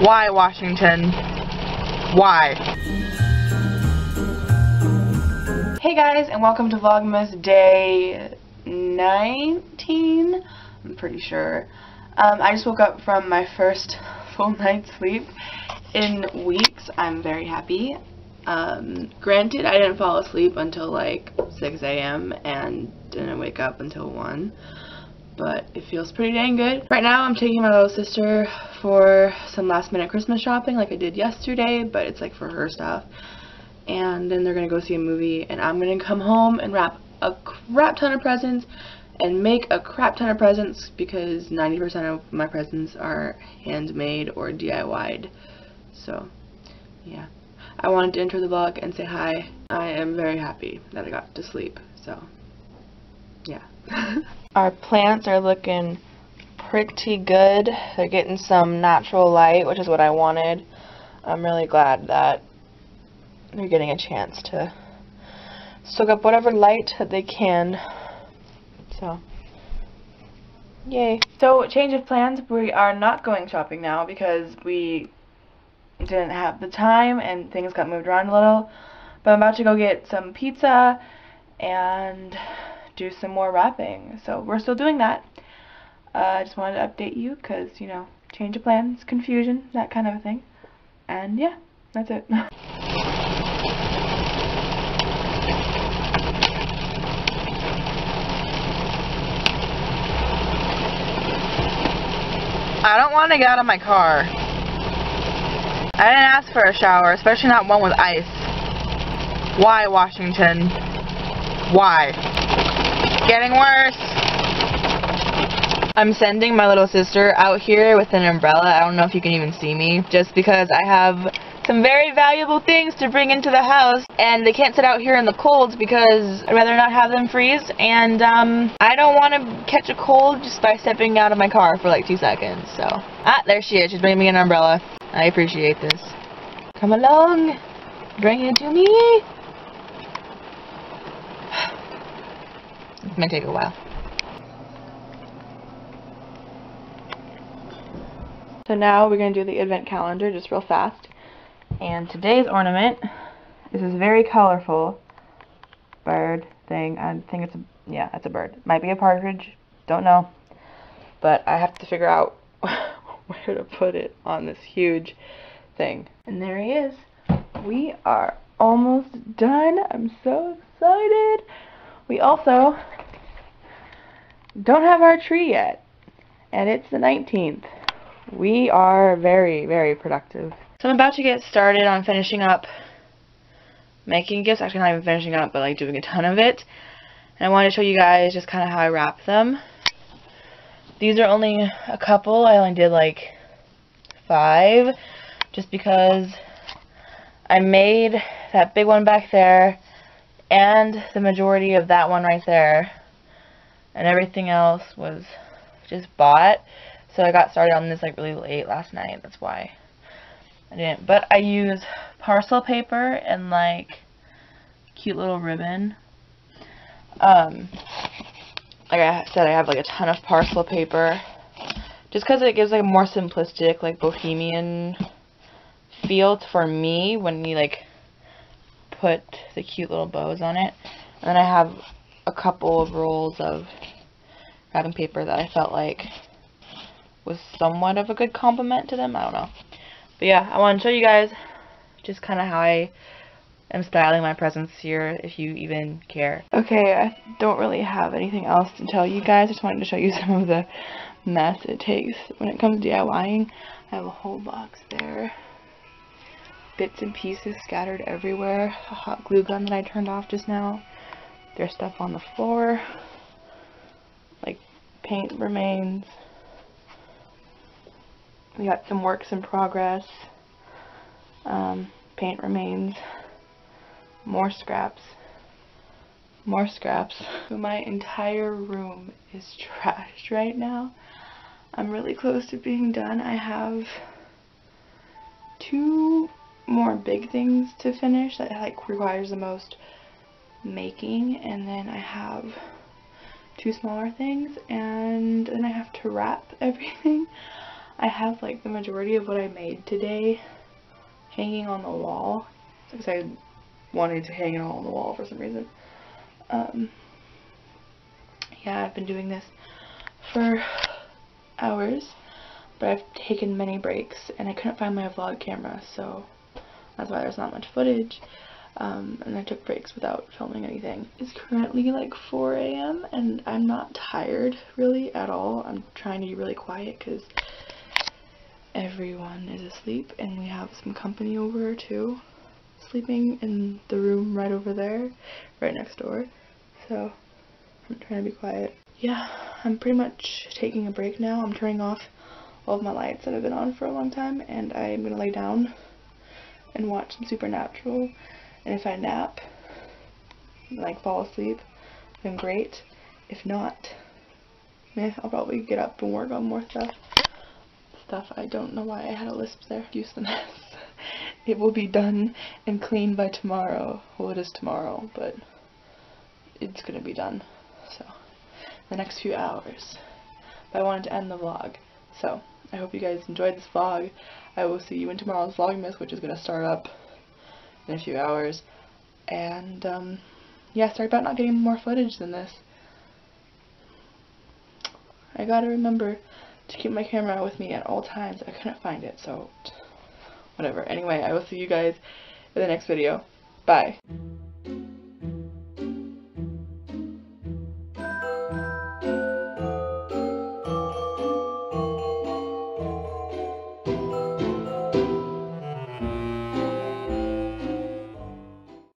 Why, Washington? Why? Hey guys, and welcome to Vlogmas Day 19, I'm pretty sure. I just woke up from my first full night's sleep in weeks. I'm very happy. Granted, I didn't fall asleep until like 6 a.m. and didn't wake up until 1. But it feels pretty dang good. Right now I'm taking my little sister for some last minute Christmas shopping like I did yesterday, but it's like for her stuff. And then they're gonna go see a movie and I'm gonna come home and wrap a crap ton of presents and make a crap ton of presents because 90% of my presents are handmade or DIY'd. So yeah, I wanted to enter the vlog and say hi. I am very happy that I got to sleep, so yeah. Our plants are looking pretty good. They're getting some natural light, which is what I wanted. I'm really glad that they're getting a chance to soak up whatever light that they can. So, yay. So, change of plans. We are not going shopping now because we didn't have the time and things got moved around a little. But I'm about to go get some pizza and do some more wrapping, so we're still doing that. I just wanted to update you because, you know, change of plans, confusion, that kind of a thing. And yeah, that's it. I don't want to get out of my car. I didn't ask for a shower, especially not one with ice. Why, Washington? Why? Getting worse. I'm sending my little sister out here with an umbrella. I don't know if you can even see me, just because I have some very valuable things to bring into the house and they can't sit out here in the cold because I'd rather not have them freeze, and I don't want to catch a cold just by stepping out of my car for like 2 seconds. So there she is. She's bringing me an umbrella. I appreciate this. Come along, bring it to me. It's gonna take a while. So now we're gonna do the advent calendar just real fast. And today's ornament is this very colorful bird thing. I think it's it's a bird. Might be a partridge, don't know. But I have to figure out where to put it on this huge thing. And there he is. We are almost done. I'm so excited. We also don't have our tree yet, and it's the 19th. We are very, very productive. So I'm about to get started on finishing up making gifts. Actually, not even finishing up, but like doing a ton of it. And I wanted to show you guys just kind of how I wrap them. These are only a couple. I only did like 5, just because I made that big one back there and the majority of that one right there, and everything else was just bought. So I got started on this like really late last night, that's why I didn't. But I use parcel paper and like cute little ribbon. Like I said, I have like a ton of parcel paper just because it gives like a more simplistic, like bohemian feel for me when you like put the cute little bows on it. And then I have a couple of rolls of wrapping paper that I felt like was somewhat of a good compliment to them. I don't know. But yeah, I want to show you guys just kind of how I am styling my presents here, if you even care. Okay, I don't really have anything else to tell you guys. I just wanted to show you some of the mess it takes when it comes to DIYing. I have a whole box there. Bits and pieces scattered everywhere. A hot glue gun that I turned off just now. There's stuff on the floor, like paint remains. We got some works in progress, paint remains, more scraps, more scraps. My entire room is trashed right now. I'm really close to being done. I have 2 more big things to finish that like requires the most making, and then I have 2 smaller things, and then I have to wrap everything. I have like the majority of what I made today hanging on the wall because I wanted to hang it all on the wall for some reason. Yeah, I've been doing this for hours, but I've taken many breaks and I couldn't find my vlog camera, so that's why there's not much footage. And I took breaks without filming anything. It's currently like 4 a.m. and I'm not tired really at all. I'm trying to be really quiet because everyone is asleep and we have some company over too, sleeping in the room right over there, right next door. So I'm trying to be quiet. Yeah, I'm pretty much taking a break now. I'm turning off all of my lights that have been on for a long time and I'm gonna lay down and watch some Supernatural. And if I nap, like fall asleep, then great. If not, I'll probably get up and work on more stuff. I don't know why I had a lisp there. Use the mess. It will be done and clean by tomorrow. Well, it is tomorrow, but it's gonna be done. So, the next few hours. But I wanted to end the vlog. So, I hope you guys enjoyed this vlog. I will see you in tomorrow's Vlogmas, which is gonna start up in a few hours, and yeah, sorry about not getting more footage than this. I gotta remember to keep my camera with me at all times. I couldn't find it, so whatever. Anyway, I will see you guys in the next video. Bye.